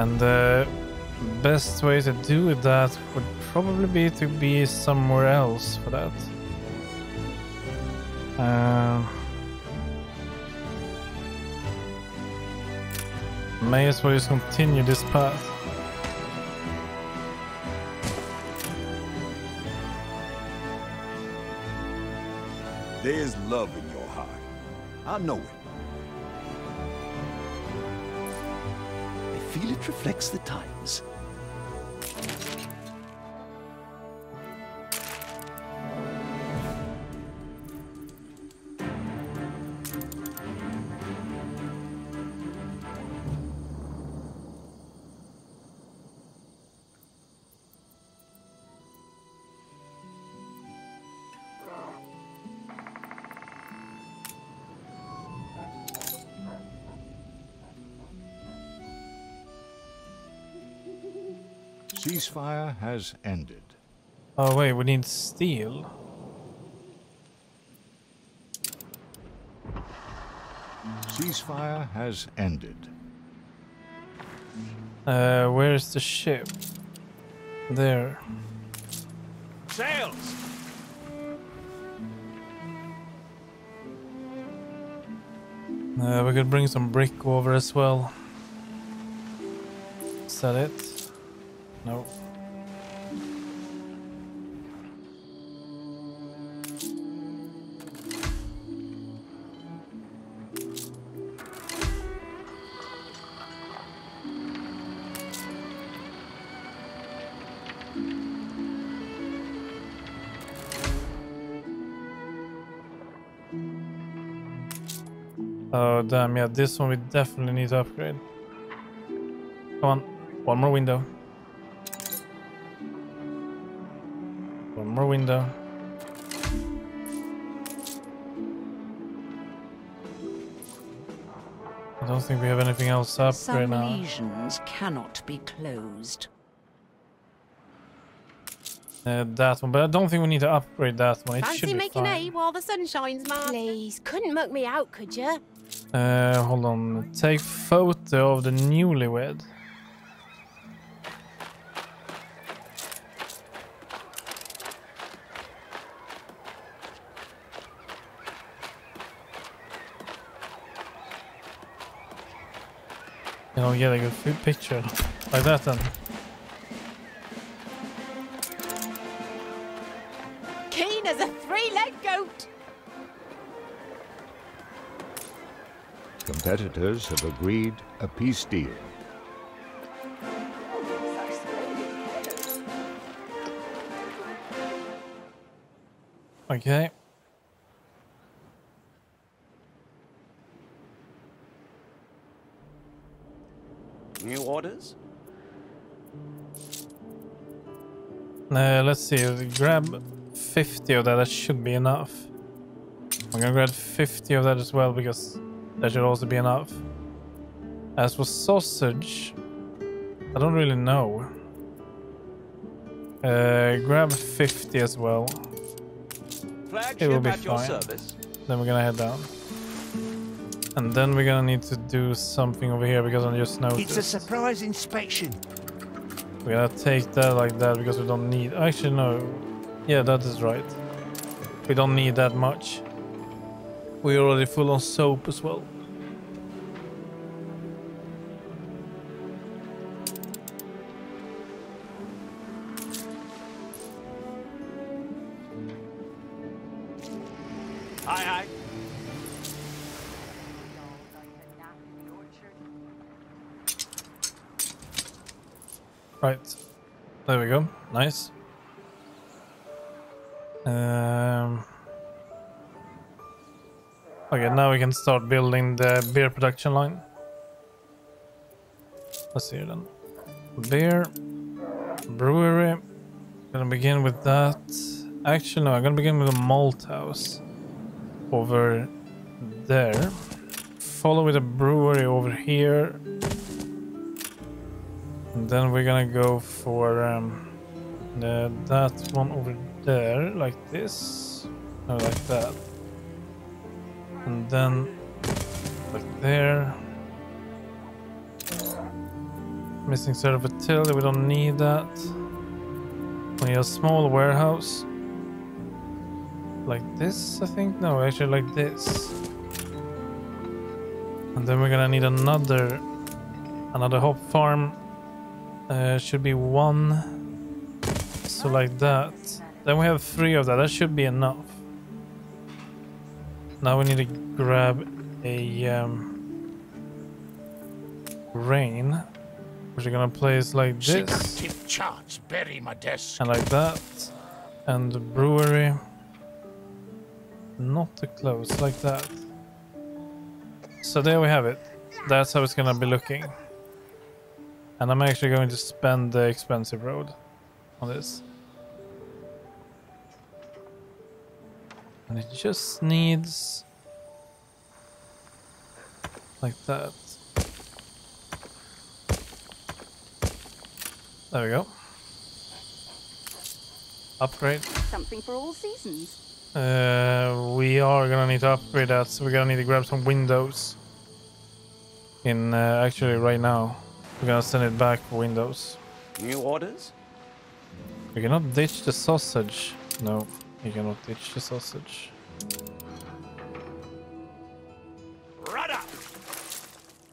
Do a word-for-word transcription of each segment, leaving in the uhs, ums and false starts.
And the uh, best way to do that would probably be to be somewhere else for that. Uh, may as well just continue this path. There's love in your heart. I know it. I feel it reflects the times. Ceasefire has ended. Oh wait, we need steel. Ceasefire has ended. Uh, where's the ship? There. Sails! Uh, we could bring some brick over as well. Is that it? No. Oh damn, yeah, this one we definitely need to upgrade. Come on, one more window. More window. I don't think we have anything else up Some right now. Some lesions cannot be closed. Uh, that one, but I don't think we need to upgrade that one. It Fancy should be making fine. A while the sun shines, Martha. Please, couldn't muck me out, could you? Uh, hold on. Take photo of the newlywed. Oh yeah, like a good picture. Like that then. Keen as a three-legged goat! Competitors have agreed a peace deal. Okay. New orders? Uh, let's see. Grab fifty of that. That should be enough. I'm gonna grab fifty of that as well because that should also be enough. As for sausage, I don't really know. Uh, grab fifty as well. Flagship it will be at your fine. Service. Then we're gonna head down. And then we're gonna need to do something over here because I just noticed. It's a surprise inspection. We're gonna take that like that because we don't need. Actually, no. Yeah, that is right. We don't need that much. We're already full on soap as well. Aye, aye. Right, there we go. Nice. Um, okay, now we can start building the beer production line. Let's see then. Beer brewery. I'm gonna begin with that. Actually, no, I'm gonna begin with a malt house over there. Follow with a brewery over here. And then we're gonna go for um, the, that one over there, like this, no, like that, and then like there, Missing set of a till, we don't need that. We need a small warehouse. Like this, I think? No, actually like this. And then we're gonna need another another hop farm. Uh, should be one. So like that. Then we have three of that. That should be enough. Now we need to grab a um, grain, which we're gonna place like this. And like that. And the brewery. Not too close, like that. So there we have it. That's how it's gonna be looking. And I'm actually going to spend the expensive road on this. And it just needs... like that. There we go. Upgrade. Something for all seasons. Uh, we are gonna need to upgrade that, so we're gonna need to grab some windows. In uh, actually, right now, we're gonna send it back for windows. New orders? We cannot ditch the sausage. No, you cannot ditch the sausage. Right up.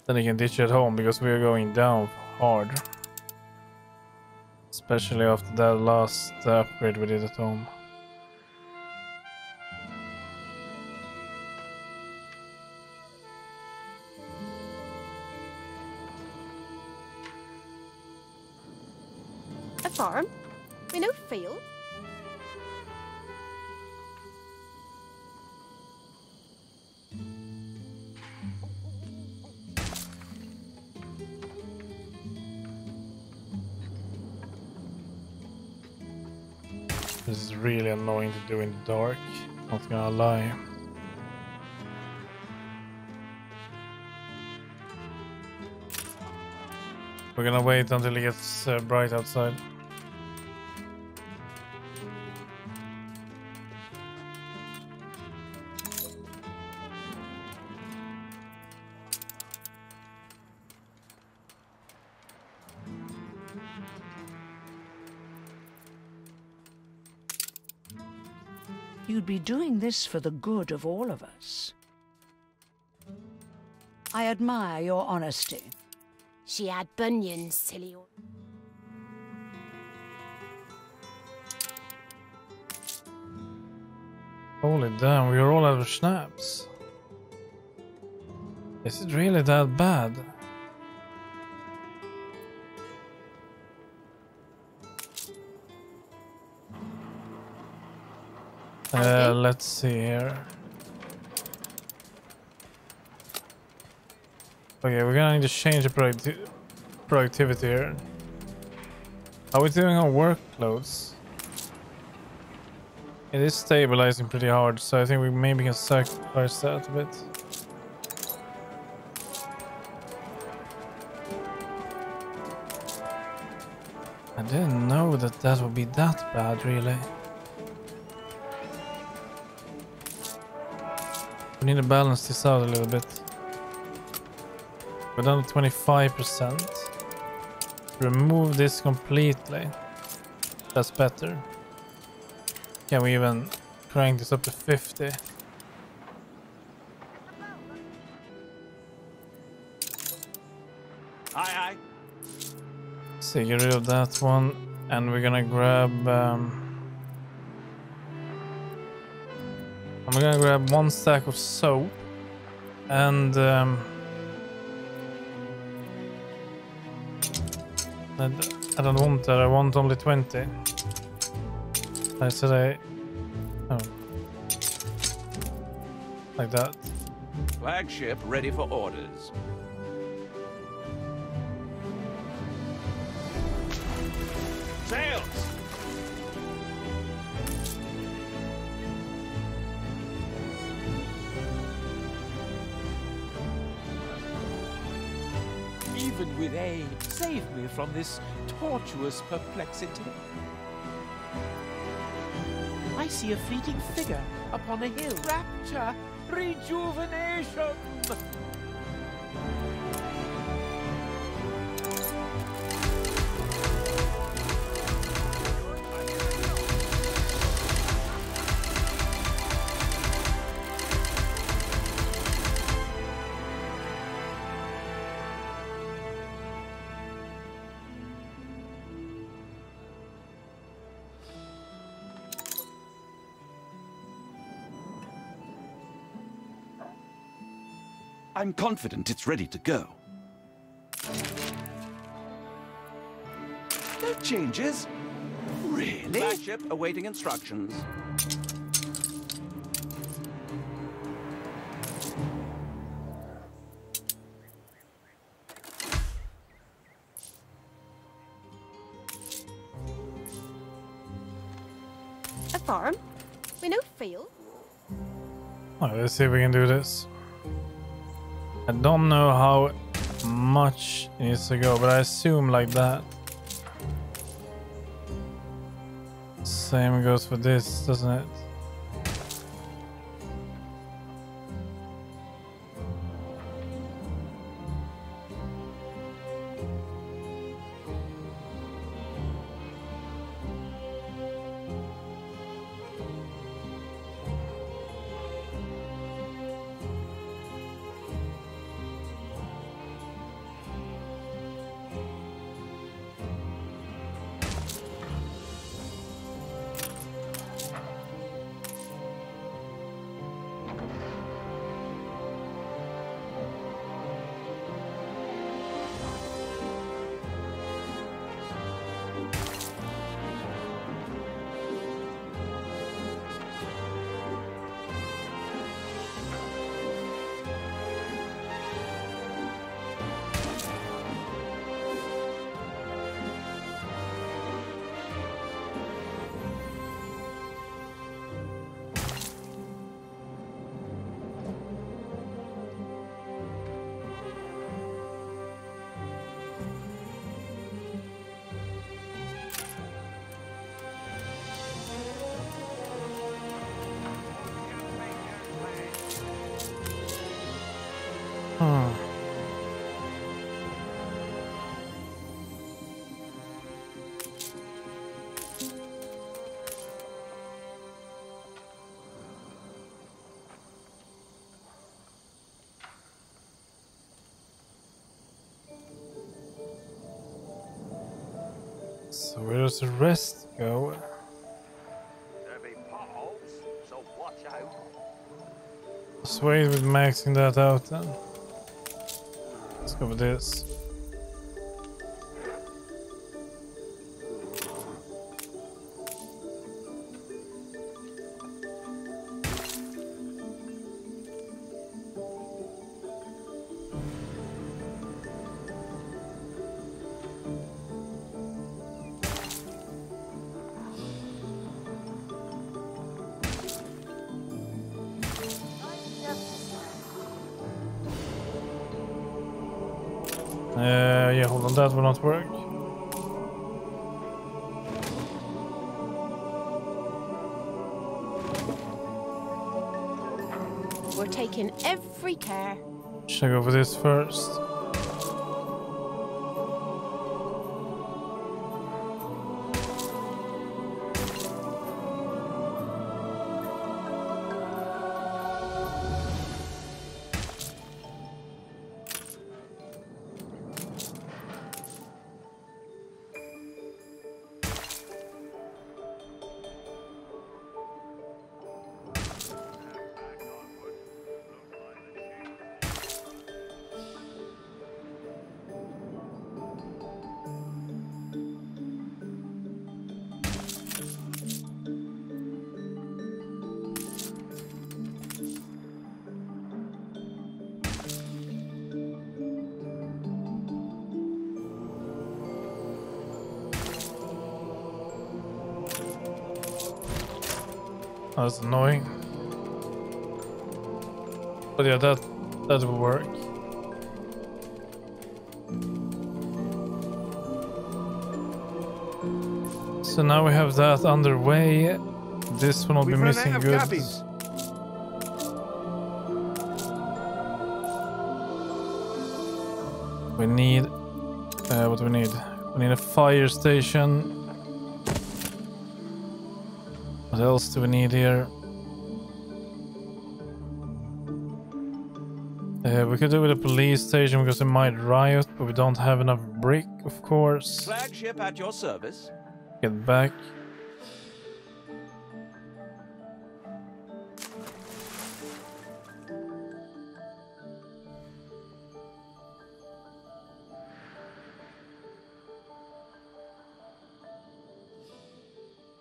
Then you can ditch it at home because we are going down hard. Especially after that last upgrade we did at home. Farm, we no field. This is really annoying to do in the dark. Not gonna lie. We're gonna wait until it gets uh, bright outside. You'd be doing this for the good of all of us. I admire your honesty. She had bunions, silly. Holy damn, we are all out of schnapps. Is it really that bad? Uh, let's see here. Okay, we're gonna need to change the producti productivity here. How are we doing on workloads? It is stabilizing pretty hard, so I think we maybe can sacrifice that a bit. I didn't know that that would be that bad, really. We need to balance this out a little bit. We're down to twenty-five percent. Remove this completely. That's better. Can we even crank this up to fifty? Aye, aye. So get rid of that one. And we're gonna grab... Um, I'm gonna grab one stack of soap and um, I, I don't want that. I want only twenty. I said I oh like that. Flagship ready for orders. Sales. With aid, save me from this tortuous perplexity. I see a fleeting figure upon a hill. Rapture, rejuvenation. I'm confident it's ready to go. No changes? Really? Flagship awaiting instructions. A farm? We no field. Well, let's see if we can do this. I don't know how much it needs to go, but I assume like that. Same goes for this, doesn't it? So where does the rest go? There'll be potholes, so watch out. Let's wait with maxing that out then. Let's go with this. Uh, yeah, hold on, that will not work. We're taking every care. Should I go for this first? That's annoying. But yeah, that that will work. So now we have that underway. This one will be missing goods. We need uh, what do we need? We need a fire station. What else do we need here? Uh, we could do with a police station because it might riot, but we don't have enough brick, of course. Flagship at your service. Get back.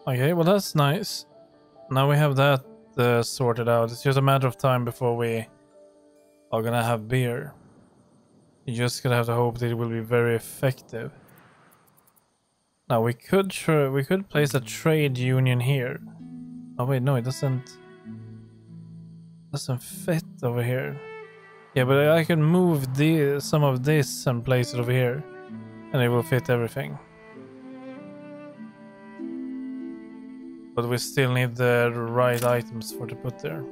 Okay, well that's nice. Now we have that uh, sorted out. It's just a matter of time before we are gonna have beer. You're just gonna have to hope that it will be very effective. Now we could tr we could place a trade union here. Oh wait, no, it doesn't doesn't fit over here. Yeah, but I can move the some of this and place it over here, and it will fit everything. But we still need the right items for to put there.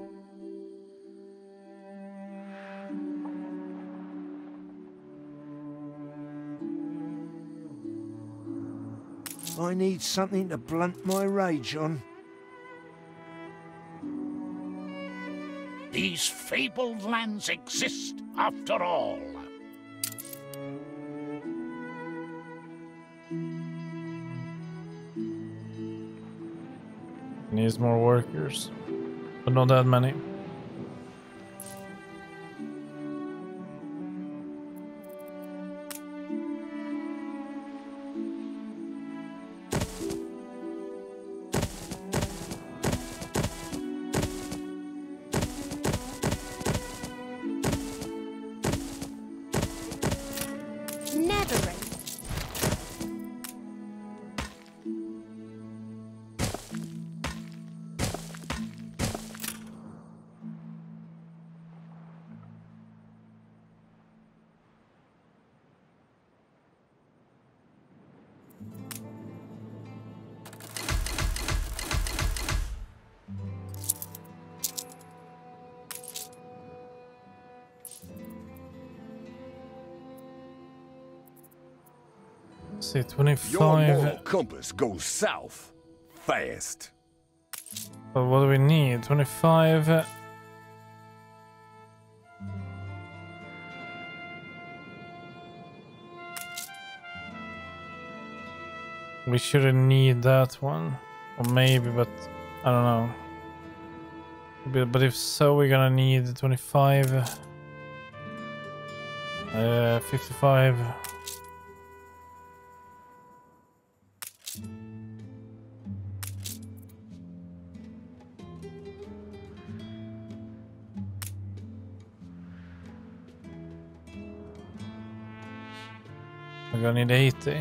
I need something to blunt my rage on. These fabled lands exist after all. Needs more workers, but not that many. See, twenty-five. Your moral compass goes south fast. But what do we need? twenty-five. We shouldn't need that one, or maybe, but I don't know. But if so, we're gonna need twenty-five, uh, fifty-five. We're gonna need eighty,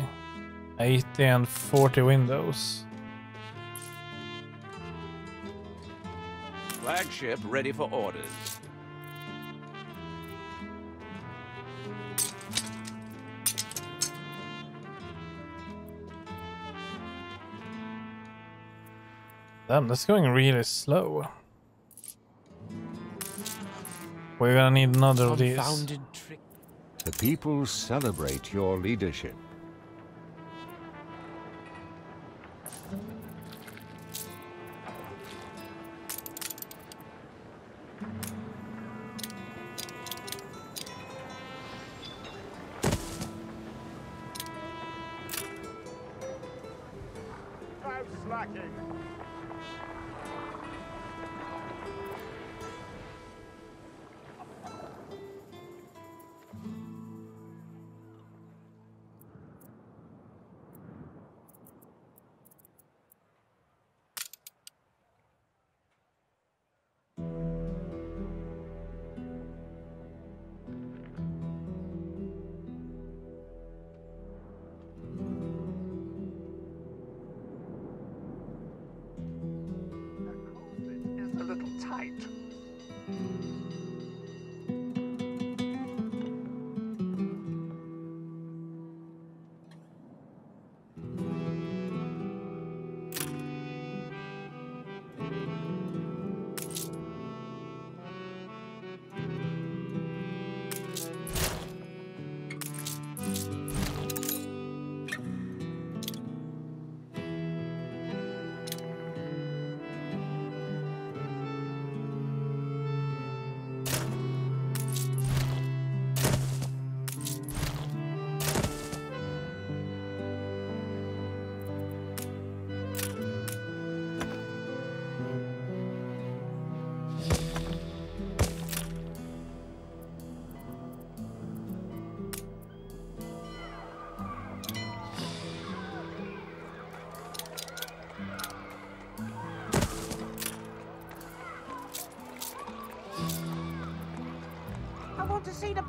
eighty and forty windows. Flagship ready for orders. Damn, that's going really slow. We're gonna need another of these. The people celebrate your leadership. I'm slacking.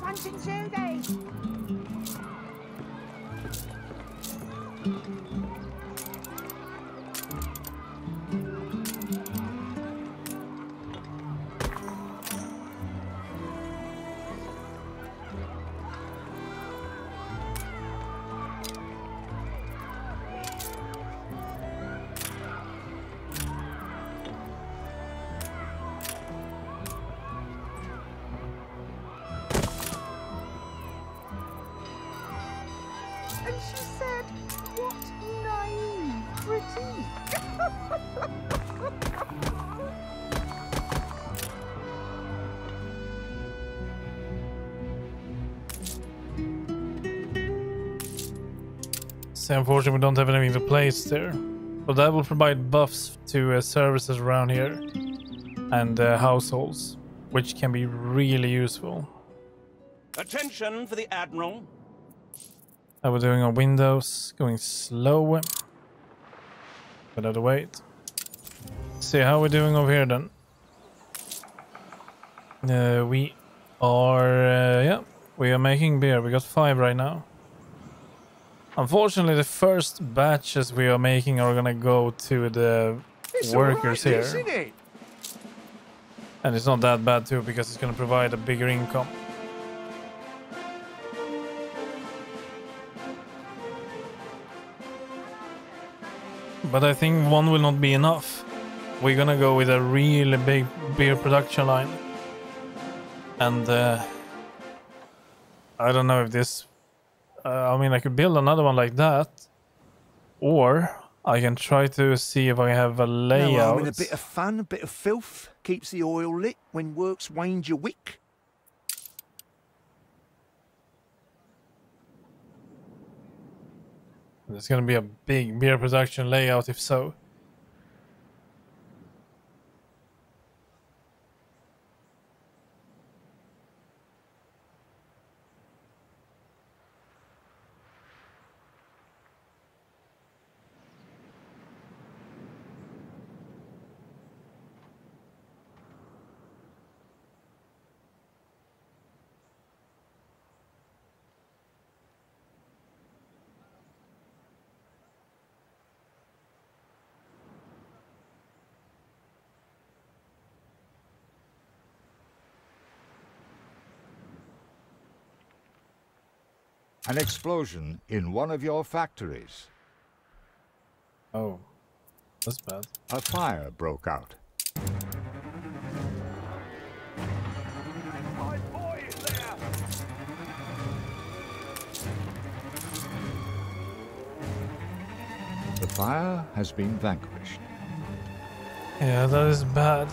punch and shooting. Unfortunately, we don't have anything to place there, but that will provide buffs to uh, services around here and uh, households, which can be really useful. Attention for the Admiral. Now we're doing our windows, going slow. But I'll wait. See how we're doing over here then. Uh, we are, uh, yeah, we are making beer. We got five right now. Unfortunately, the first batches we are making are gonna go to the it's workers right, here. It? And it's not that bad too, because it's gonna provide a bigger income. But I think one will not be enough. We're gonna go with a really big beer production line. And uh, I don't know if this... Uh, I mean, I could build another one like that, or I can try to see if I have a layout. Now I'm in a bit of fun, a bit of filth keeps the oil lit when work's waned your wick. There's gonna be a big beer production layout, if so. An explosion in one of your factories. Oh, that's bad. A fire broke out. My boy is there. The fire has been vanquished. Yeah, that is bad.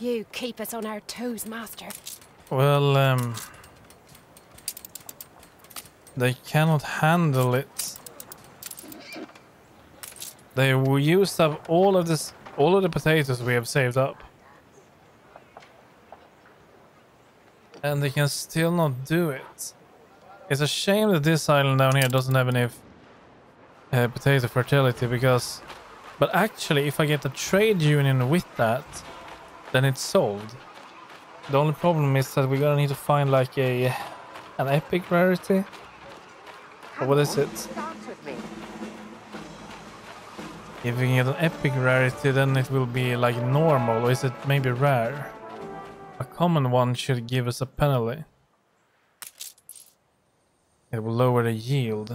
You keep us on our toes, Master. Well, um... they cannot handle it. They will use up all of this, all of the potatoes we have saved up. And they can still not do it. It's a shame that this island down here doesn't have any uh, potato fertility, because... But actually, if I get a trade union with that... then it's sold. The only problem is that we're gonna need to find like a an epic rarity. Or what is it? If we get an epic rarity, then it will be like normal, or is it maybe rare? A common one should give us a penalty. It will lower the yield.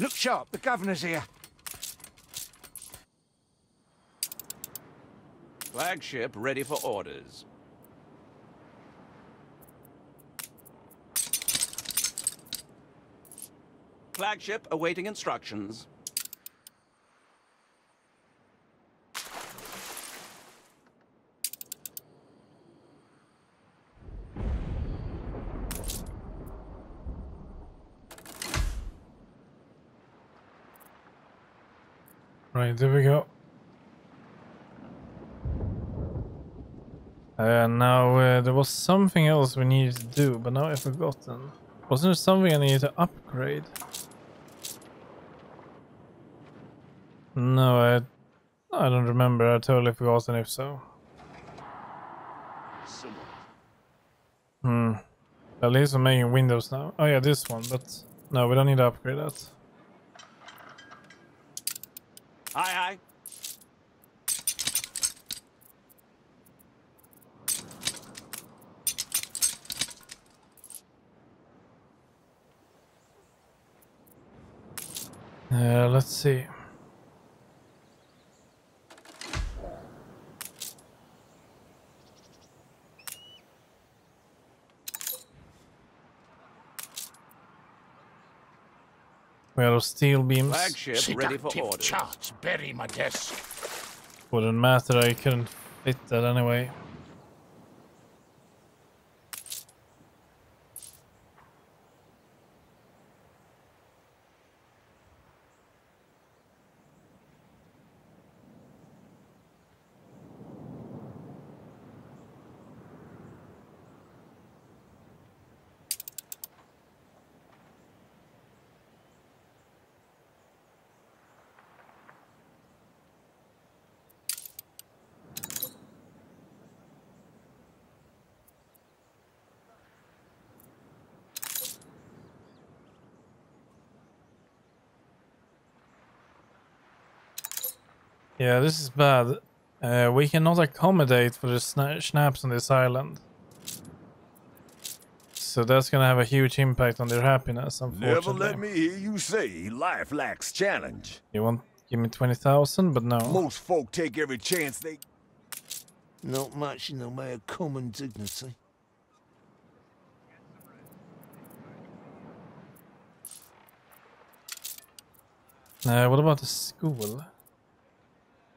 Look sharp, the governor's here. Flagship ready for orders. Flagship awaiting instructions. Right, there we go. Uh, now, uh, there was something else we needed to do, but now I've forgotten. Wasn't there something I needed to upgrade? No, I, I don't remember. I totally forgotten if so. Hmm. At least I'm making windows now. Oh yeah, this one, but no, we don't need to upgrade that. Aye, aye. Uh, let's see. Well, steel beams. Flagship ready for order. Charts bury my desk. Wouldn't matter. I couldn't fit that anyway. Yeah, this is bad. Uh, we cannot accommodate for the sna schnapps on this island. So that's gonna have a huge impact on their happiness, unfortunately. Never let me hear you say life lacks challenge. You want give me twenty thousand, but no. Most folk take every chance they... Not much in the way of common dignity. Uh, what about the school?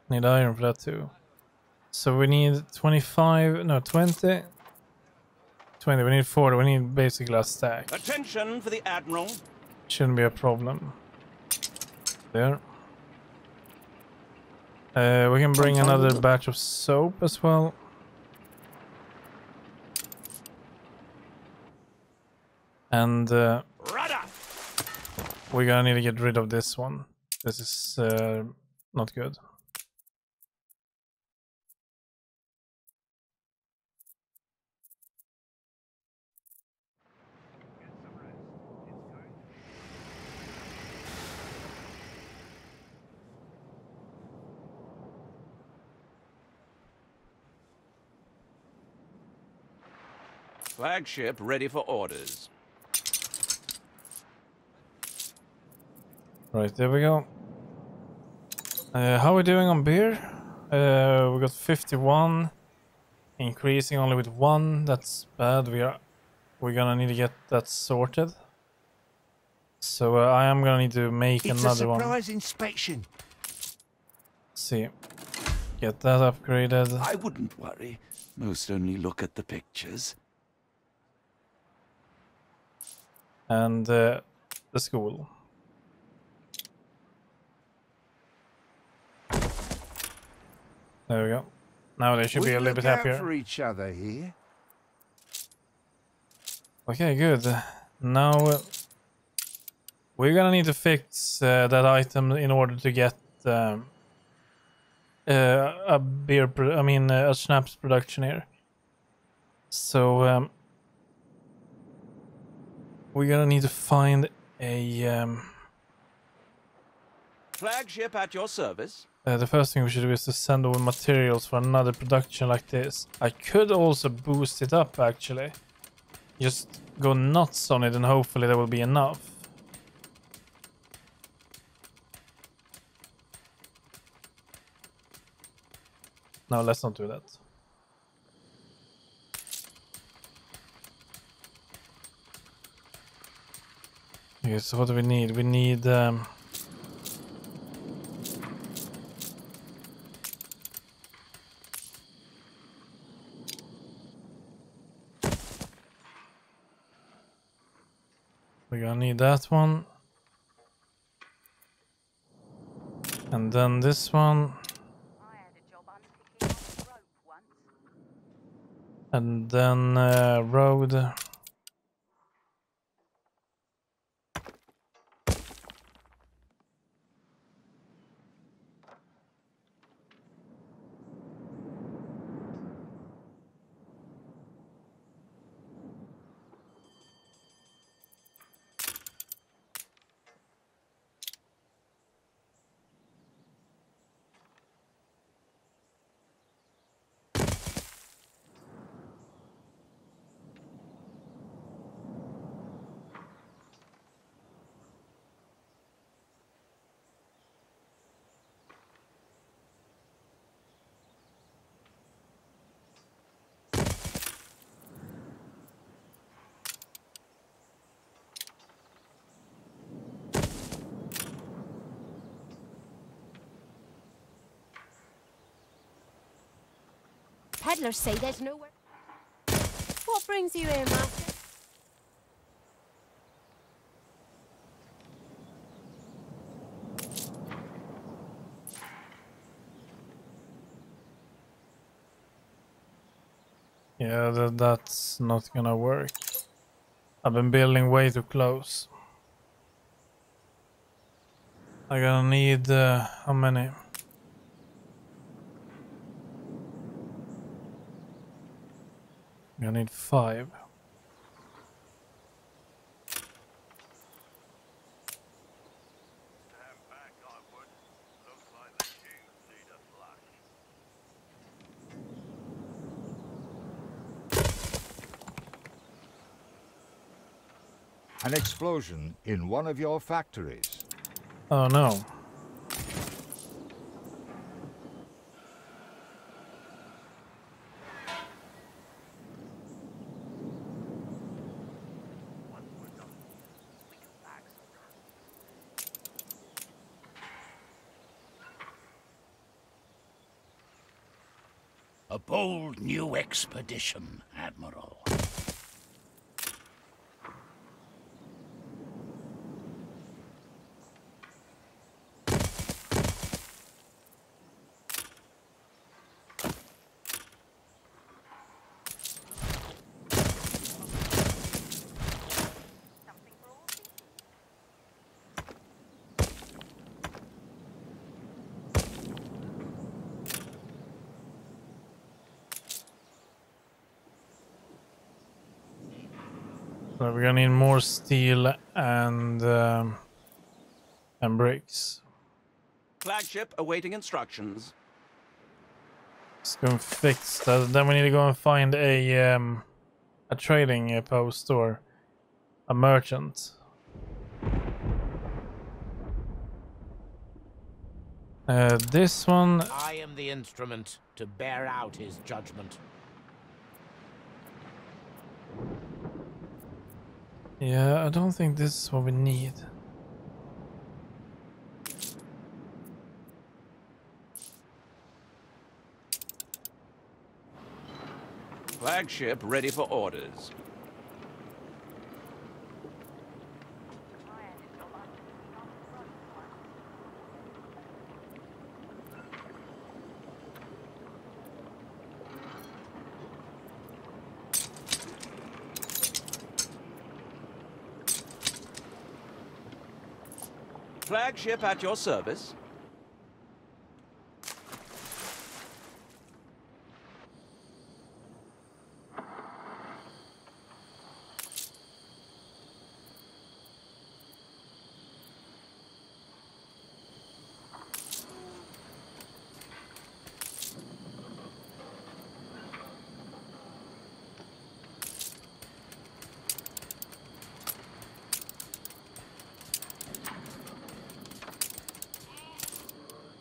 Need iron for that too. So we need twenty-five, no, twenty. twenty, we need forty, we need basically a stack. Attention for the Admiral. Shouldn't be a problem. There. Uh, we can bring another batch of soap as well. And uh, we're gonna need to get rid of this one. This is uh, not good. Flagship ready for orders. Right, there we go. Uh, how are we doing on beer? Uh, we got fifty-one, increasing only with one. That's bad. We are we're gonna need to get that sorted. So uh, I am gonna need to make it's another one. It's a surprise one. Inspection. Let's see, get that upgraded. I wouldn't worry. Most only look at the pictures. And uh, the school. There we go. Now they should we be a little bit happier for each other here. Okay, good. Now uh, we're gonna need to fix uh, that item in order to get um, uh, a beer. Pro I mean, uh, a schnapps production here. So. Um, We're gonna need to find a um, flagship at your service. Uh, the first thing we should do is to send over materials for another production like this. I could also boost it up actually. Just go nuts on it and hopefully there will be enough. No, let's not do that. Okay, so what do we need? We need... Um... We're gonna need that one. And then this one. And then uh, road. Peddlers say there's nowhere. What brings you here, master? Yeah, that, that's not gonna work. I've been building way too close. I'm gonna need uh, how many? I need five. An explosion in one of your factories. Oh no. A bold new expedition, Admiral. We're gonna need more steel and um, and bricks. Flagship awaiting instructions. Let's go and fix that. Then we need to go and find a um, a trading post or a merchant. Uh, this one. I am the instrument to bear out his judgment. Yeah, I don't think this is what we need. Flagship ready for orders. Flagship at your service.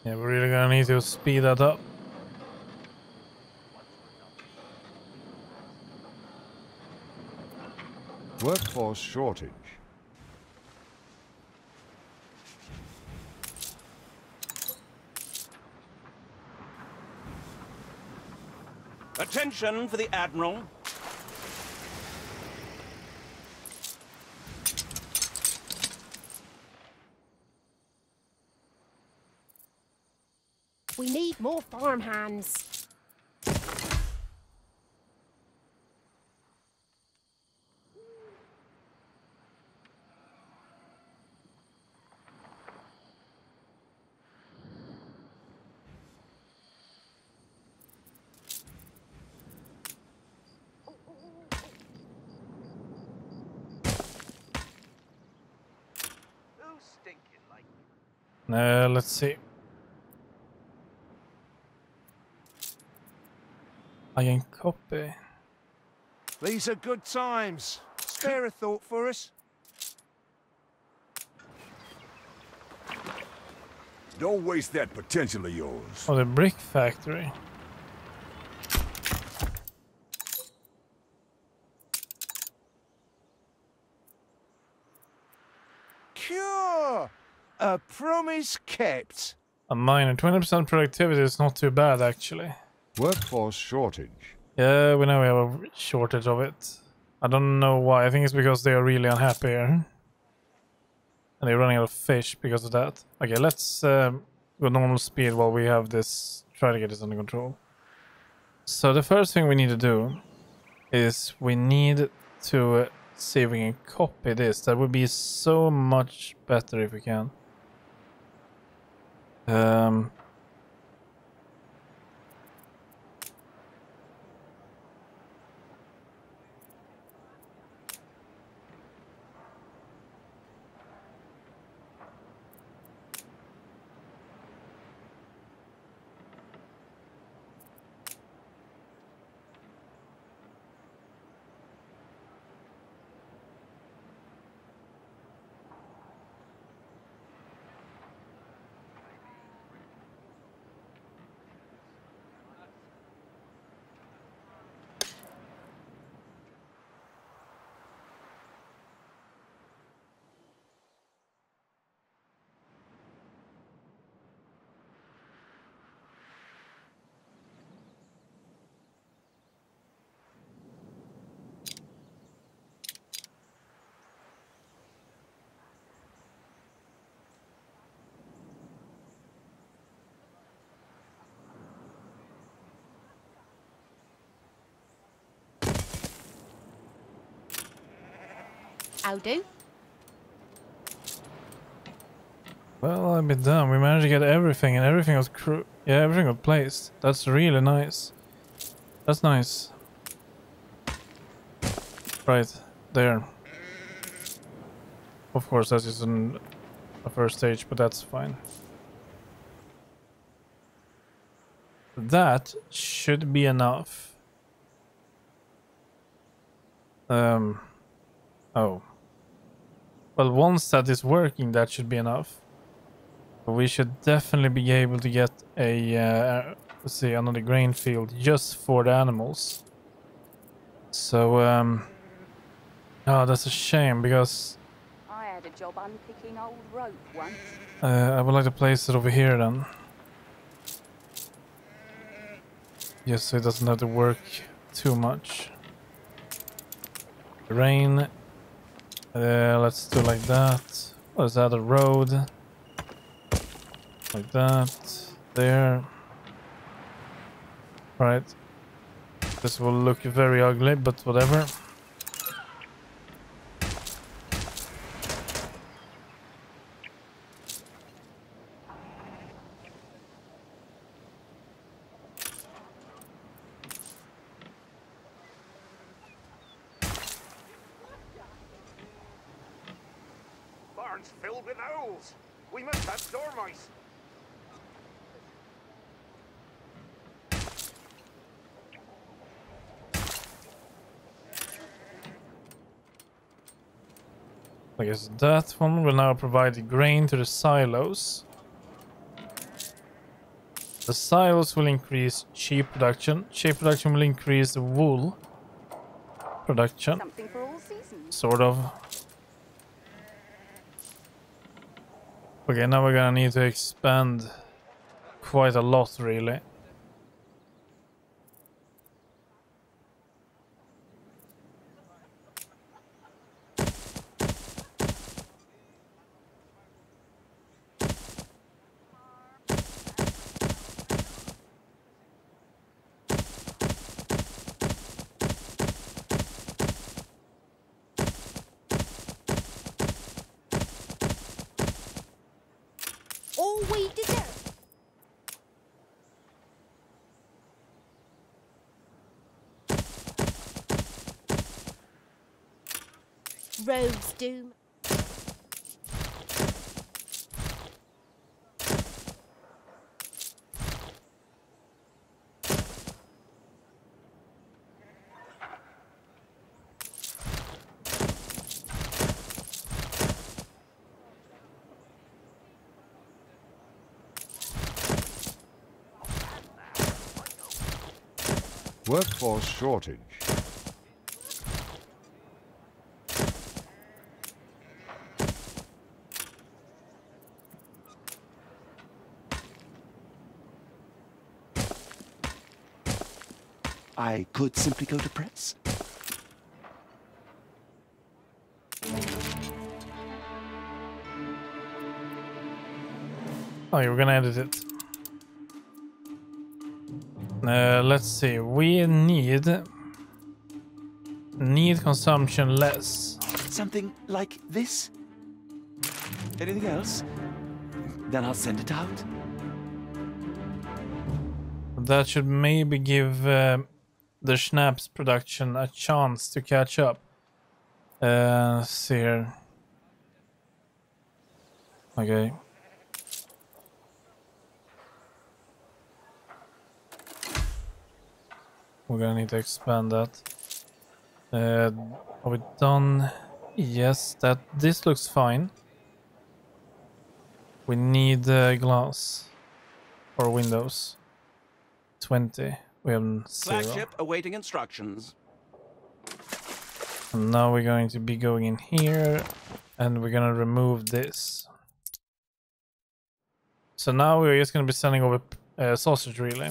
Yeah, we're really gonna need to speed that up. Workforce shortage. Attention for the Admiral. We need more farmhands. Uh, let's see. I can copy. These are good times. Spare a thought for us. Don't waste that potential of yours. Oh, the brick factory. Cure! A promise kept. A minor. twenty percent productivity is not too bad, actually. Workforce shortage. Yeah, we know we have a shortage of it. I don't know why. I think it's because they are really unhappy here. And they're running out of fish because of that. Okay, let's um, go normal speed while we have this. Try to get this under control. So the first thing we need to do is we need to see if we can copy this. That would be so much better if we can. Um... I'll do. Well, I'll be done. We managed to get everything, and everything was crew. Yeah, everything was placed. That's really nice. That's nice. Right there. Of course, that's just in the first stage, but that's fine. That should be enough. Um. Oh. Well, once that is working, that should be enough. But we should definitely be able to get a, uh, let's see, another grain field just for the animals. So, um, oh, that's a shame because I had a job unpicking old rope once. Uh, I would like to place it over here then. Yes, so it doesn't have to work too much. Rain. Uh, let's do like that. What is that? A road. Like that. There. Right. This will look very ugly, but whatever. Filled with owls. We must have dormice. I guess that one will now provide the grain to the silos. The silos will increase sheep production. Sheep production will increase the wool production. Something for all. Sort of. Okay, now we're gonna need to expand quite a lot, really. Rogue's doom. Workforce shortage. I could simply go to press. Oh, you're gonna edit it. Uh, let's see. We need need consumption less. Something like this. Anything else? Then I'll send it out. That should maybe give. Uh, The Schnapp's production a chance to catch up. Uh, see here. Okay. We're gonna need to expand that. Uh, are we done? Yes, that this looks fine. We need uh, glass or windows. twenty. We have zero. Flagship awaiting instructions. And now we're going to be going in here, and we're gonna remove this. So now we're just gonna be sending over uh, sausage relay,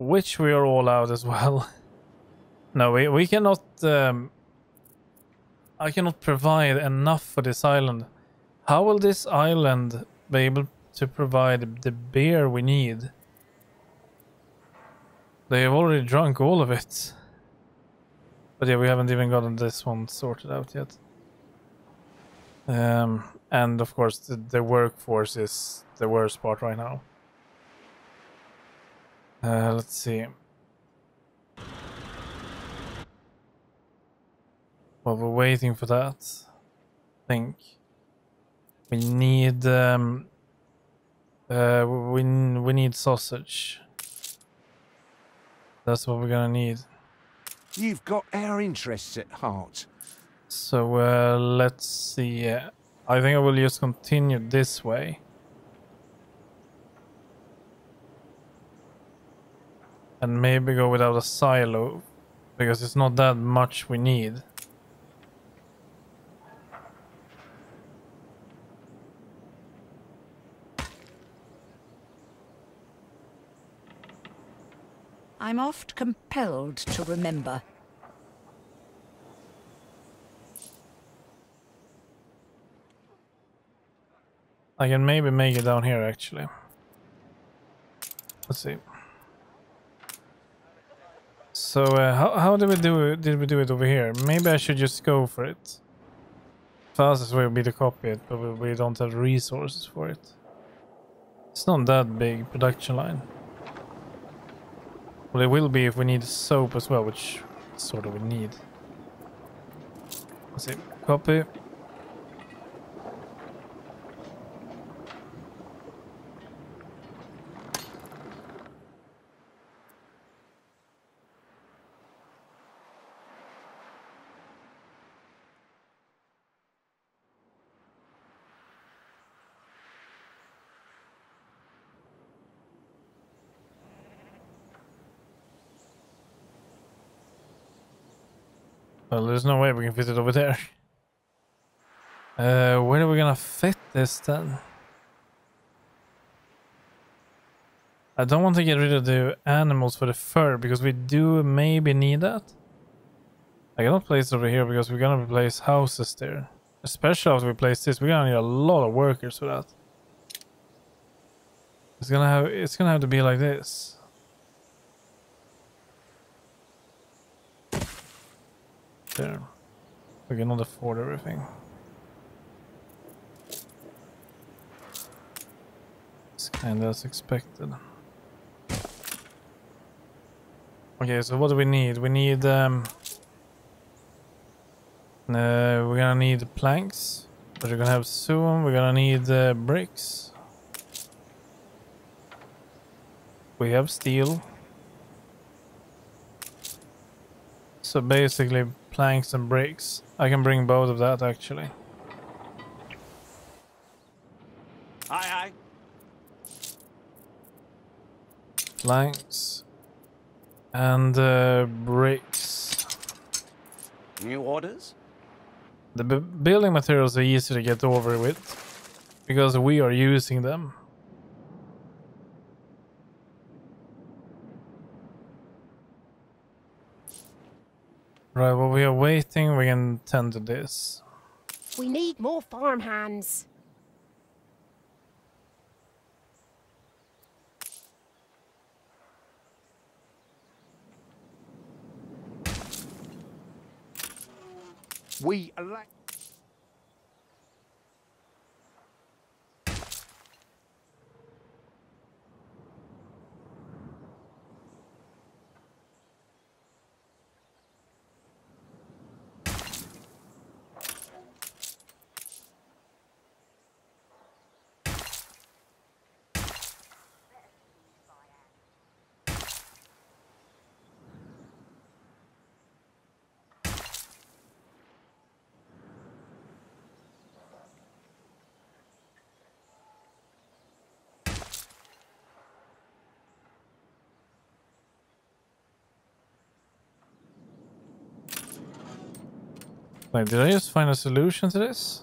which we are all out as well. No, we we cannot. Um, I cannot provide enough for this island. How will this island be able to provide the beer we need? They have already drunk all of it. But yeah, we haven't even gotten this one sorted out yet. Um, and of course, the, the workforce is the worst part right now. Uh, let's see. Well, we're waiting for that. I think. We need... Um, uh, we, we need sausage. That's what we're gonna need. You've got our interests at heart. So uh, let's see. Uh, I think I will just continue this way. And maybe go without a silo. Because it's not that much we need. I'm oft compelled to remember. I can maybe make it down here, actually. Let's see. So, uh, how, how did we do it? Did we do it over here? Maybe I should just go for it. Fastest way would be to copy it, but we don't have resources for it. It's not that big production line. Well, it will be if we need soap as well, which sort of we need. Let's see. Copy. Oh, there's no way we can fit it over there. Uh, where are we gonna fit this then? I don't want to get rid of the animals for the fur, because we do maybe need that. I cannot place it over here because we're gonna replace houses there. Especially after we place this, we're gonna need a lot of workers for that. It's gonna have it's gonna have to be like this. There. We cannot afford everything. It's kinda as expected. Okay, so what do we need? We need um uh, we're gonna need planks, which we're gonna have soon. We're gonna need uh, bricks. We have steel. So basically planks and bricks. I can bring both of that actually. Aye aye. Planks. And uh, bricks. New orders? The b building materials are easy to get over with, because we are using them. Right, while we are waiting, we can tend to this. We need more farmhands. We elect. Wait, did I just find a solution to this?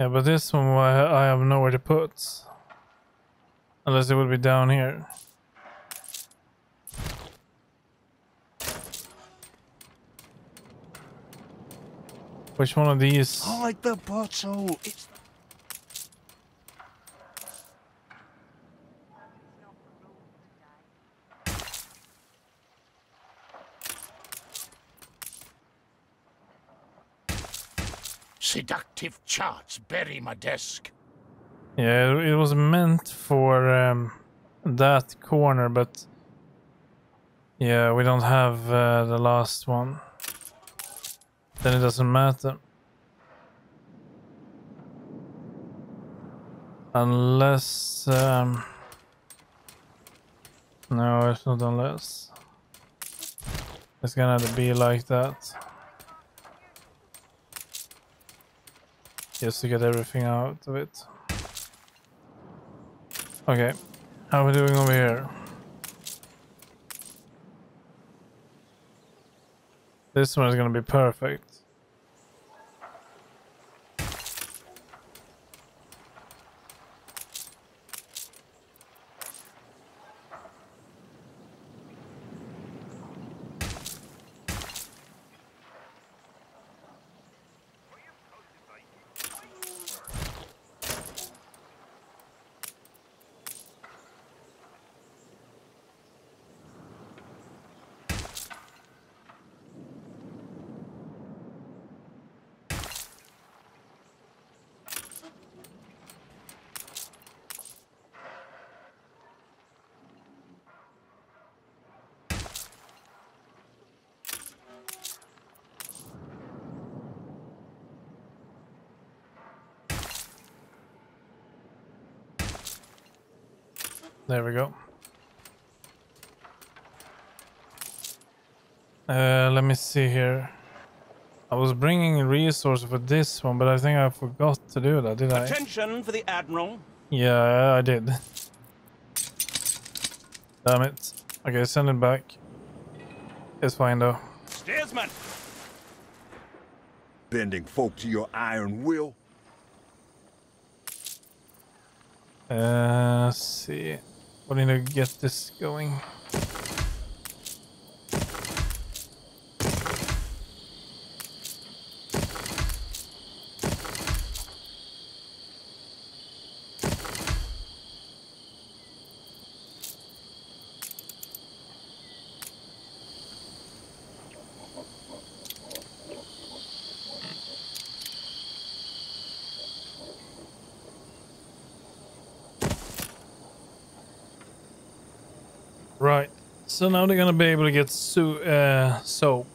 Yeah, but this one I have nowhere to put. Unless it would be down here. Which one of these? Hide the bottle! It's... Seductive charts bury my desk. Yeah, it was meant for um, that corner, but yeah, we don't have uh, the last one. Then it doesn't matter. Unless... Um, no, it's not unless. It's gonna have to be like that. Just to get everything out of it. Okay, how are we doing over here? This one is gonna be perfect. There we go. Uh, let me see here. I was bringing a resource for this one, but I think I forgot to do that, did I? Attention for the Admiral. Yeah, I did. Damn it. Okay, send it back. It's fine though. Steersman! Bending folk to your iron will. Uh, let's see. We need to get this going. Right, so now they're gonna be able to get so uh, soap,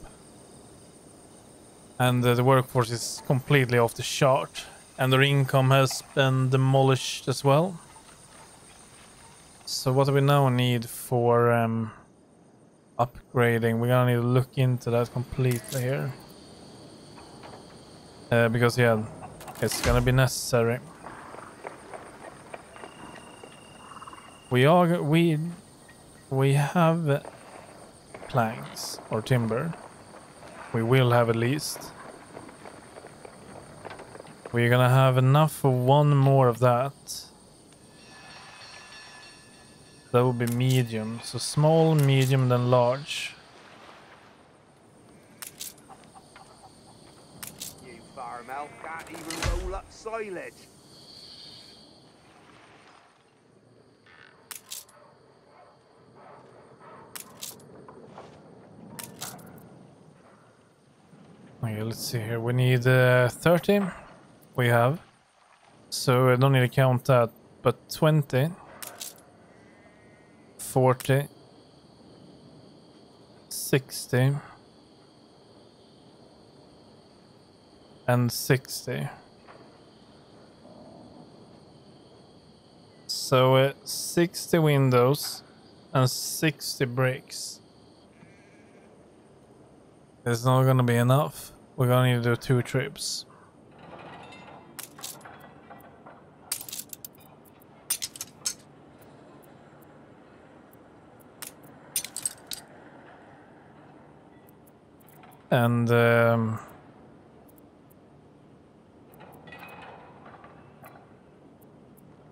and uh, the workforce is completely off the chart, and their income has been demolished as well. So what do we now need for um, upgrading? We're gonna need to look into that completely here, uh, because yeah, it's gonna be necessary. We are we. We have planks or timber. We will have at least. We're gonna have enough for one more of that. That will be medium. So small, medium, then large. You farm elk can't even roll up silage. Okay, let's see here. We need uh, thirty. We have. So I don't need to count that. But twenty. forty. sixty. And sixty. So uh, sixty windows and sixty bricks. It's not gonna be enough. We're gonna need to do two trips. And um,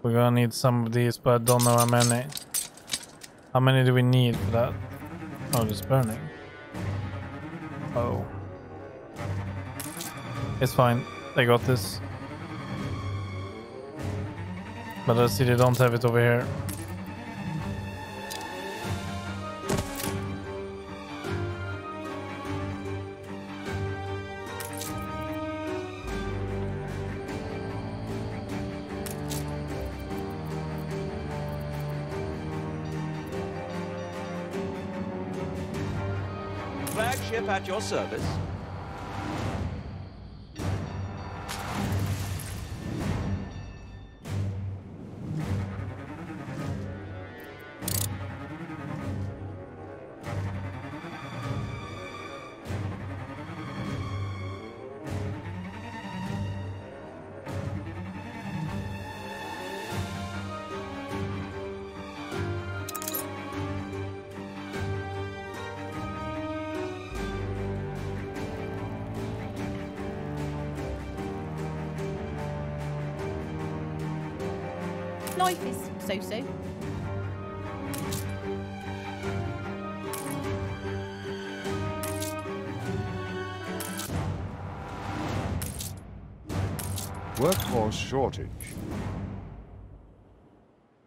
we're gonna need some of these, but I don't know how many. How many do we need for that? Oh, it's burning. Oh. It's fine. They got this. But I see they don't have it over here. Flagship at your service. Life is so-so. Workforce shortage.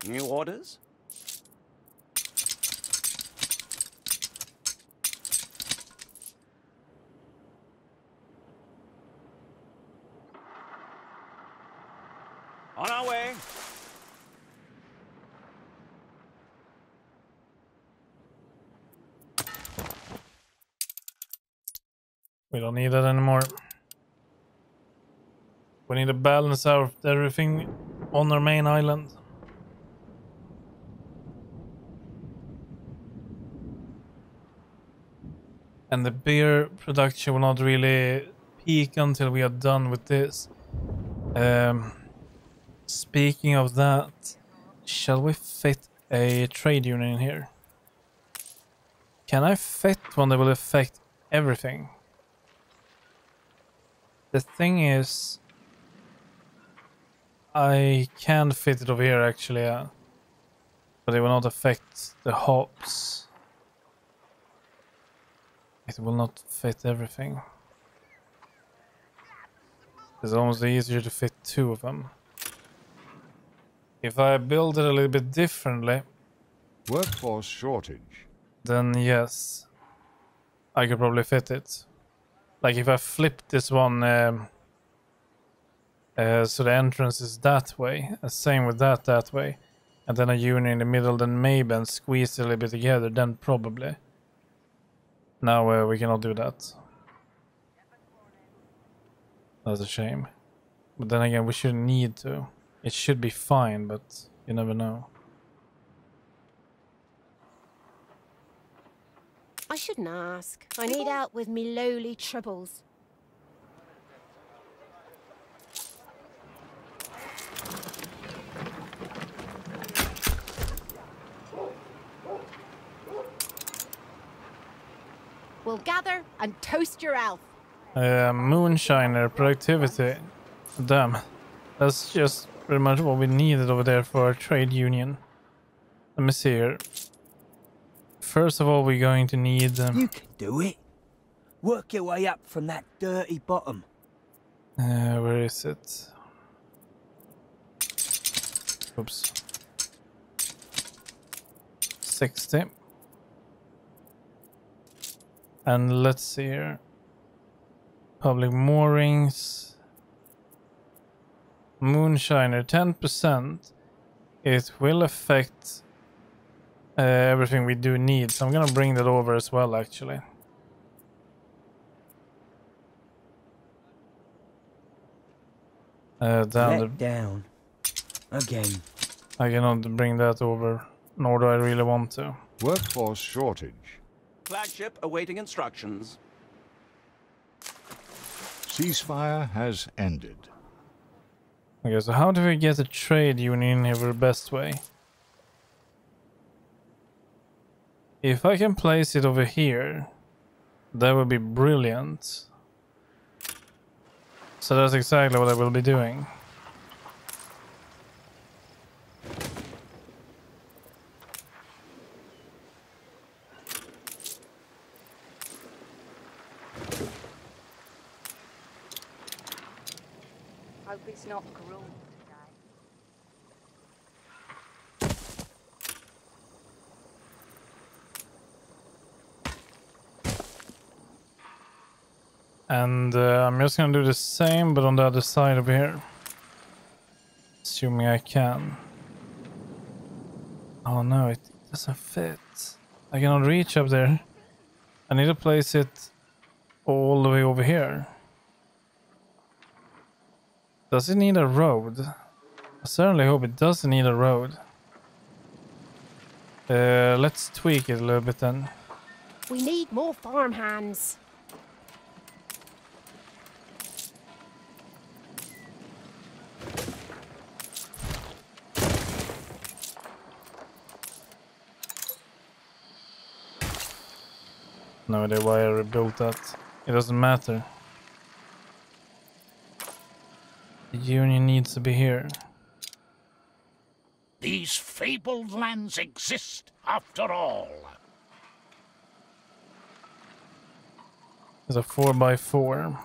New orders? On our way. We don't need that anymore. We need to balance out everything on our main island. And the beer production will not really peak until we are done with this. Um, speaking of that, shall we fit a trade union in here? Can I fit one that will affect everything? The thing is, I can fit it over here actually, yeah. But it will not affect the hops. It will not fit everything. It's almost easier to fit two of them. If I build it a little bit differently... Workforce shortage. Then yes, I could probably fit it. Like if I flip this one um, uh, so the entrance is that way, uh, same with that that way, and then a union in the middle, then maybe, and squeeze it a little bit together, then probably. Now uh, we cannot do that. That's a shame. But then again, we shouldn't need to. It should be fine, but you never know. I shouldn't ask. I need out with me lowly troubles. We'll gather and toast your elf. Uh, moonshiner productivity. Damn. That's just pretty much what we needed over there for our trade union. Let me see here. First of all, we're going to need... Um, you can do it. Work your way up from that dirty bottom. Uh, where is it? Oops. sixty. And let's see here. Public moorings. Moonshiner, ten percent. It will affect... Uh, everything we do need, so I'm gonna bring that over as well actually. Uh, down, the... down again. I cannot bring that over, nor do I really want to. Workforce shortage. Flagship awaiting instructions. Ceasefire has ended. Okay, so how do we get a trade union here the best way? If I can place it over here, that would be brilliant. So that's exactly what I will be doing. Hope it's not gruel. And uh, I'm just gonna do the same, but on the other side over here. Assuming I can. Oh no, it doesn't fit. I cannot reach up there. I need to place it all the way over here. Does it need a road? I certainly hope it doesn't need a road. Uh, let's tweak it a little bit then. We need more farmhands. No idea why I rebuilt that. It doesn't matter. The union needs to be here. These fabled lands exist after all. It's a four by four.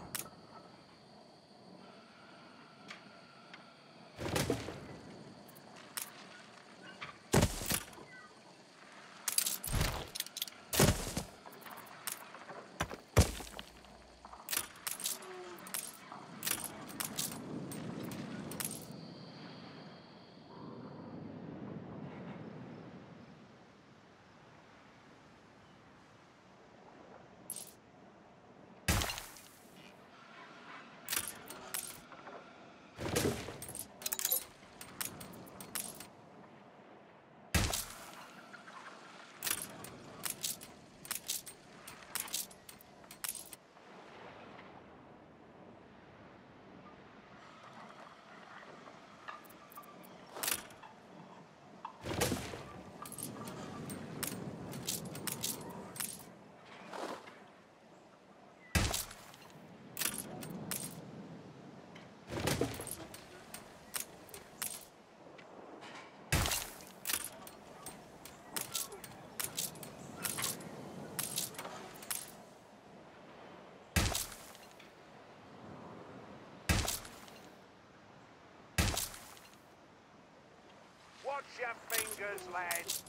your fingers, lads.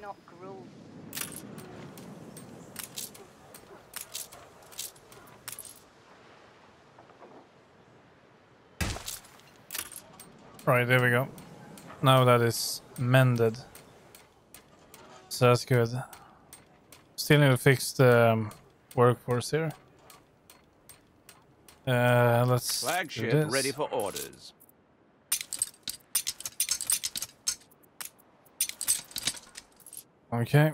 Not gruel. Right, there we go. Now that is mended. So that's good. Still need to fix the um, workforce here. Uh, let's Flagship do this. Ready for orders. Okay.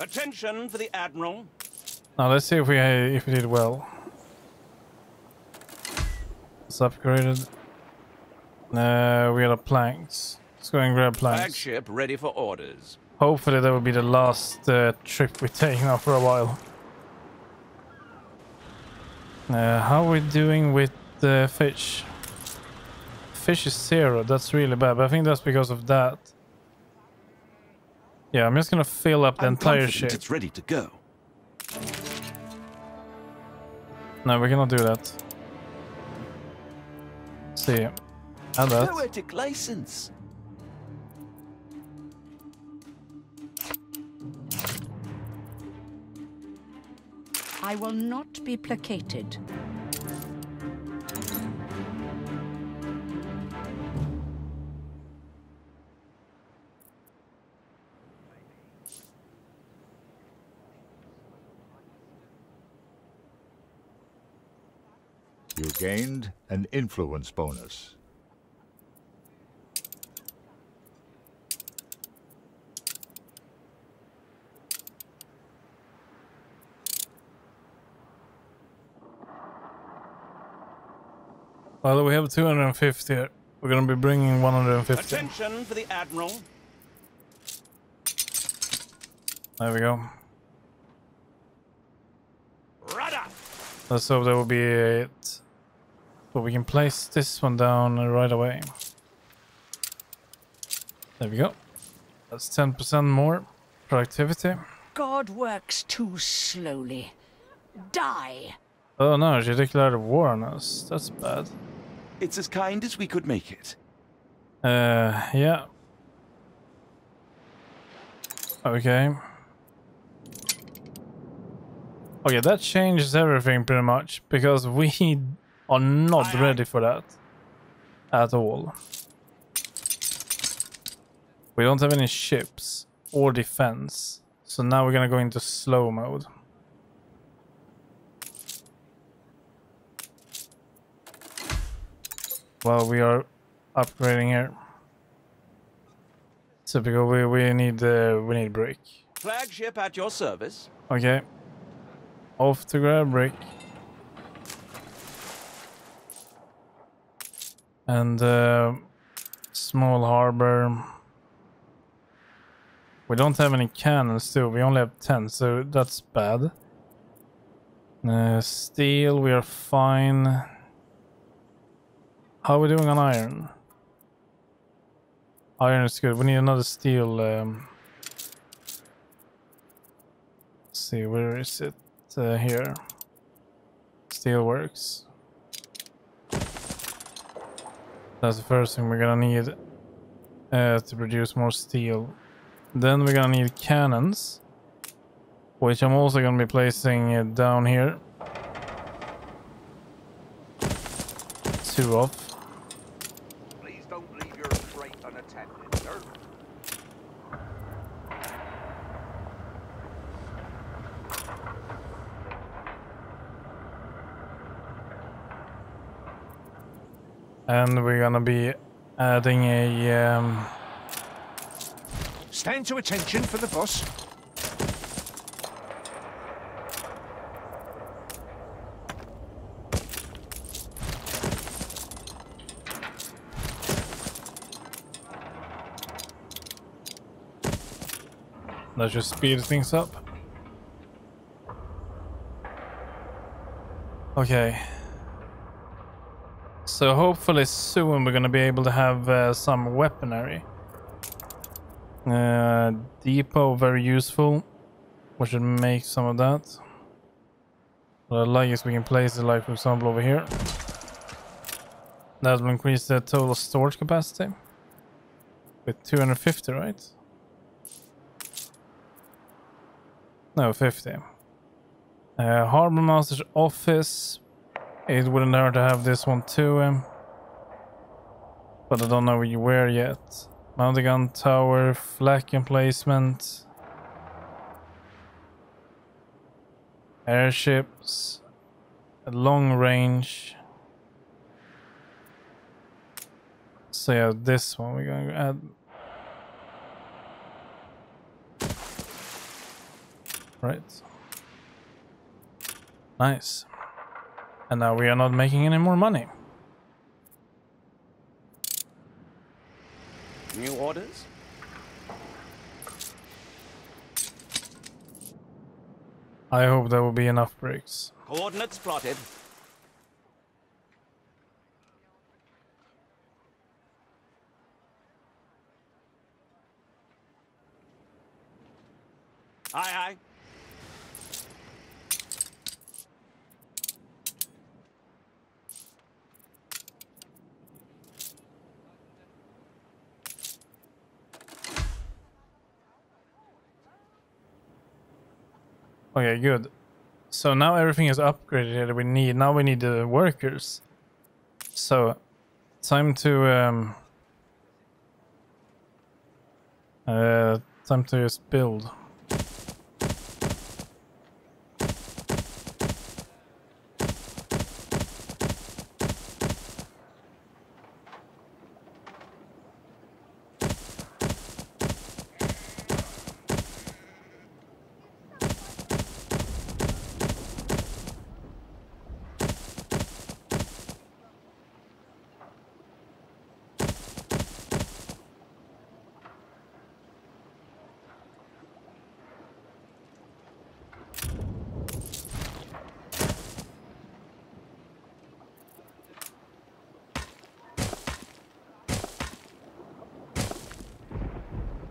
Attention for the Admiral. Now let's see if we if we did well. It's upgraded. Uh, we got a planks. Let's go and grab planks. Flagship ready for orders. Hopefully that will be the last uh, trip we take now for a while. Uh, how are we doing with the fish? Fish is zero. That's really bad. But I think that's because of that. Yeah, I'm just gonna fill up the I'm entire ship. It's ready to go. No, we cannot do that. Let's see, and that. Poetic license. I will not be placated. You gained an influence bonus. Well, we have two hundred fifty here. We're going to be bringing one hundred fifty. Attention for the Admiral. There we go. Rudder. Let's hope that will be it. But we can place this one down right away. There we go. That's ten percent more productivity. God works too slowly. Die. Oh no, she declared a war on us. That's bad. It's as kind as we could make it. Uh, yeah. Okay. Okay, that changes everything pretty much, because we are not ready for that at all. We don't have any ships or defense, so now we're gonna go into slow mode. Well, we are upgrading here. So because we we need uh, we need brick. Flagship at your service. Okay, off to grab brick. And uh, small harbor. We don't have any cannons too. We only have ten, so that's bad. Uh, steel, we are fine. How are we doing on iron? Iron is good. We need another steel. Um, let's see, where is it? Uh, here. Steel works. That's the first thing we're gonna need uh, to produce more steel. Then we're gonna need cannons, which I'm also gonna be placing uh, down here. Two off. Please don't leave your freight unattended, sir. And we're gonna be adding a um... stand to attention for the boss. Let's just speed things up. Okay. so hopefully soon we're gonna be able to have uh, some weaponry. Uh, depot, very useful. We should make some of that. What I like is we can place it, like for example over here. That will increase the total storage capacity with two hundred fifty, right? No, fifty. Uh, Harbor Master's office. It wouldn't hurt to have this one too, um, but I don't know where you were yet. Mountain gun tower, flak emplacement, airships, long range. So yeah, this one we're going to add. Right. Nice. And now we are not making any more money. New orders? I hope there will be enough bricks. Coordinates plotted. Aye, aye. Okay, good. So now everything is upgraded that we need. Now we need the workers. So, time to... Um, uh, time to just build.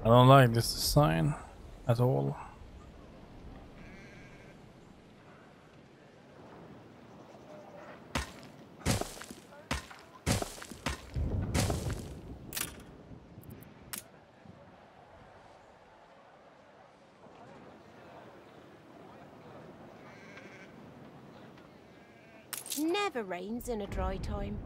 I don't like this design at all. Never rains in a dry time.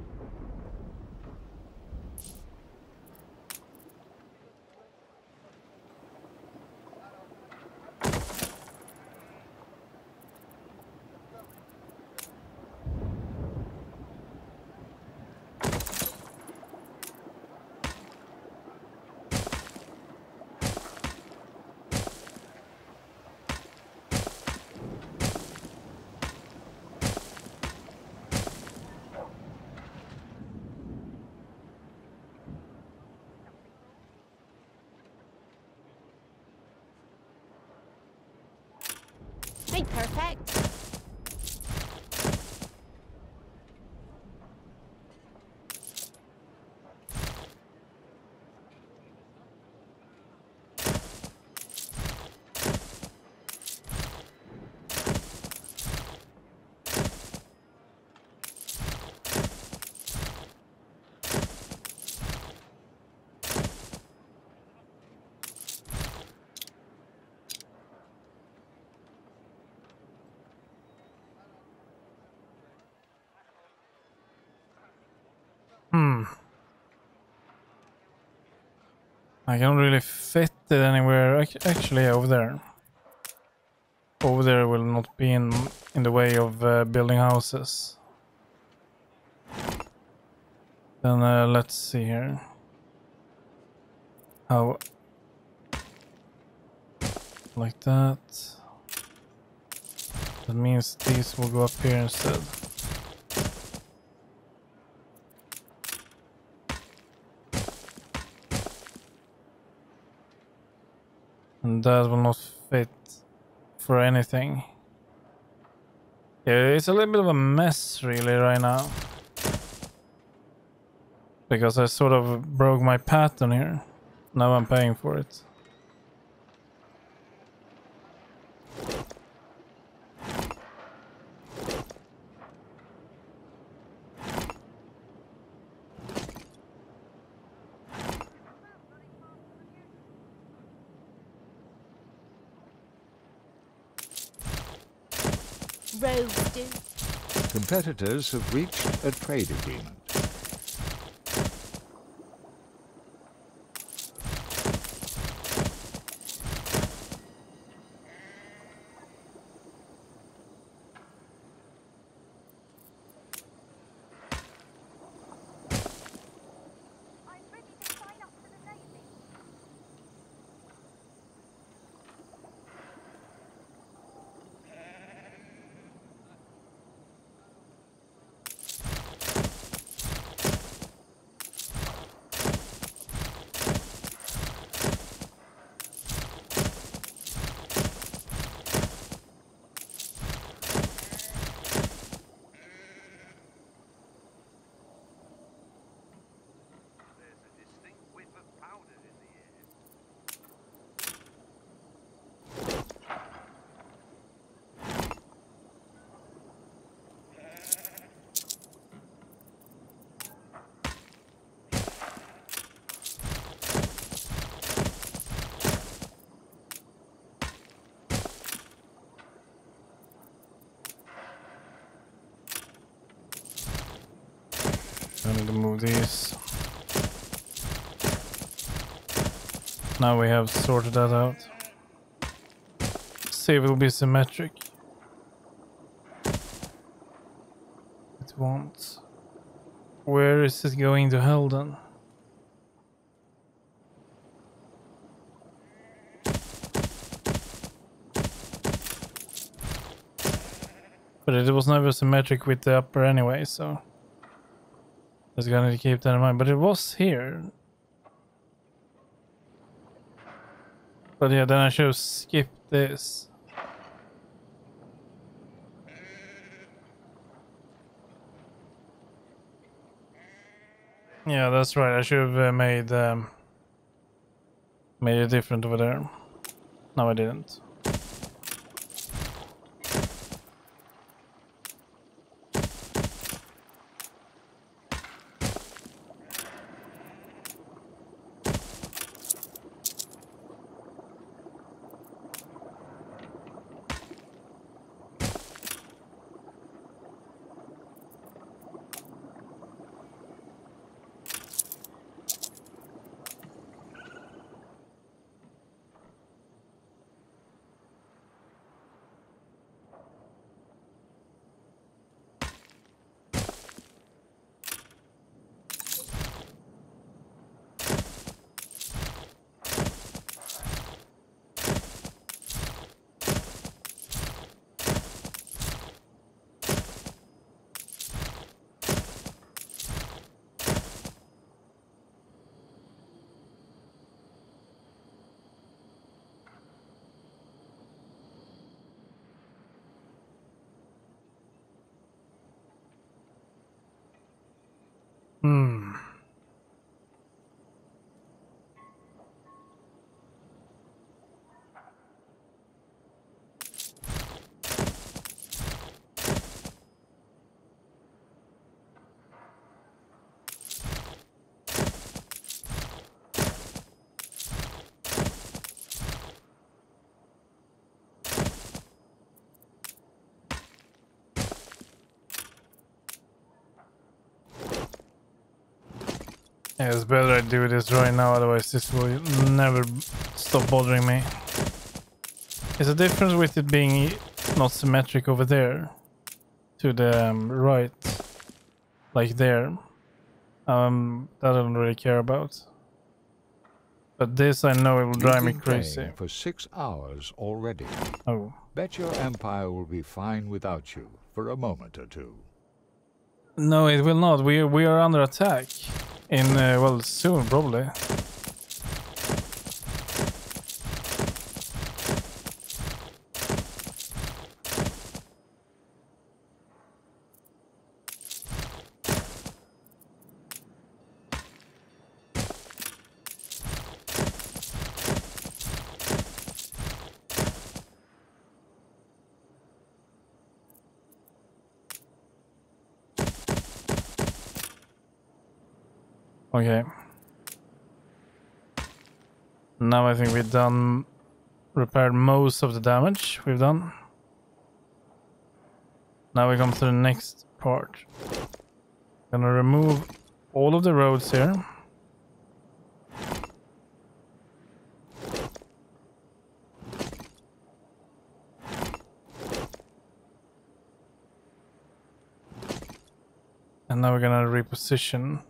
Perfect. I can't really fit it anywhere. Actually, over there. Over there will not be in, in the way of uh, building houses. Then uh, let's see here. How? Like that. That means these will go up here instead. And that will not fit for anything. Yeah, it's a little bit of a mess really right now. Because I sort of broke my pattern here. Now I'm paying for it. Competitors have reached a trade agreement. I need to move these. Now we have sorted that out. See if it will be symmetric. It won't. Where is it going to hell then? But it was never symmetric with the upper anyway, so. I was gonna keep that in mind, but it was here. But yeah, then I should have skipped this. Yeah, that's right. I should have uh, made um, made it different over there. No, I didn't. Hmm. Yeah, it's better I do this right now, otherwise this will never stop bothering me. There's a difference with it being not symmetric over there, to the um, right, like there. Um, that I don't really care about. But this I know it will drive me crazy. For six hours already. Oh. Bet your empire will be fine without you for a moment or two. No, it will not. We we are under attack. In, uh, well, soon, probably. Okay. Now I think we've done... repaired most of the damage we've done. Now we come to the next part. Gonna remove all of the roads here. And now we're gonna reposition.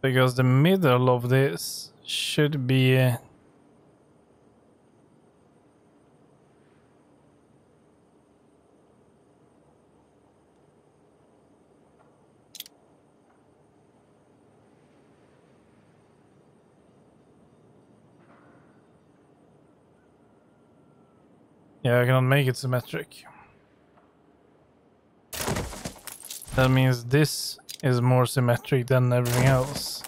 Because the middle of this should be... Uh, yeah, I cannot make it symmetric. That means this is more symmetric than everything else.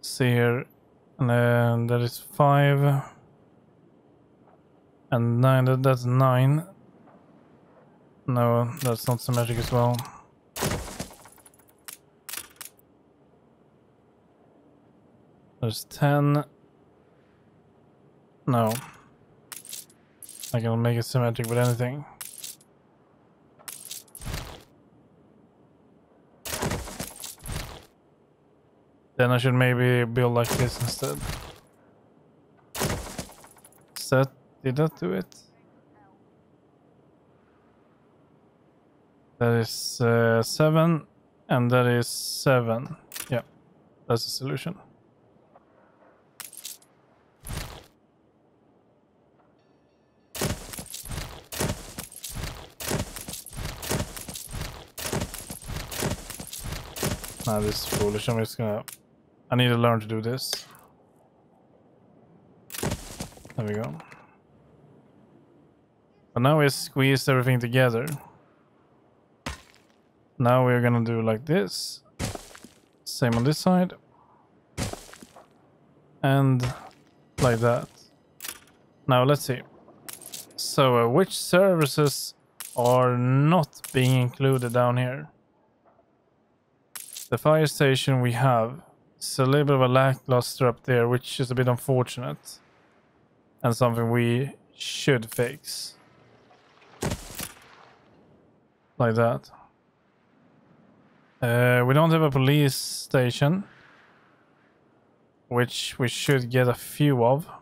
See here, and then that is five and nine. That that's nine. No, that's not symmetric as well. There's ten. No, I can make it symmetric with anything. Then I should maybe build like this instead. Is that, did that do it? That is uh, seven, and that is seven. Yeah, that's the solution. Nah, this is foolish. I'm just gonna... I need to learn to do this. There we go. But now we squeezed everything together. Now we're gonna do like this. Same on this side. And like that. Now let's see. So uh, which services are not being included down here? The fire station we have. It's a little bit of a lackluster up there, which is a bit unfortunate. And something we should fix. Like that. Uh, we don't have a police station. Which we should get a few of.